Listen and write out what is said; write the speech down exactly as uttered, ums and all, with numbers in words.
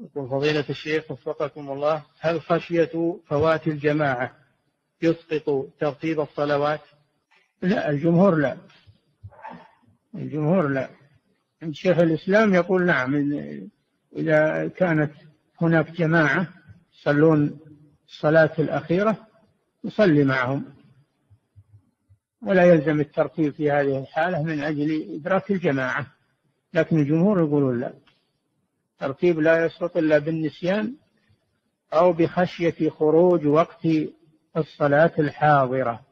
يقول فضيلة الشيخ وفقكم الله، هل خشية فوات الجماعة يسقط ترتيب الصلوات؟ لا، الجمهور لا، الجمهور لا. شيخ الإسلام يقول نعم، إذا كانت هناك جماعة يصلون الصلاة الأخيرة يصلي معهم، ولا يلزم الترتيب في هذه الحالة من أجل إدراك الجماعة. لكن الجمهور يقولون لا، الترتيب لا يسقط إلا بالنسيان أو بخشية خروج وقت الصلاة الحاضرة.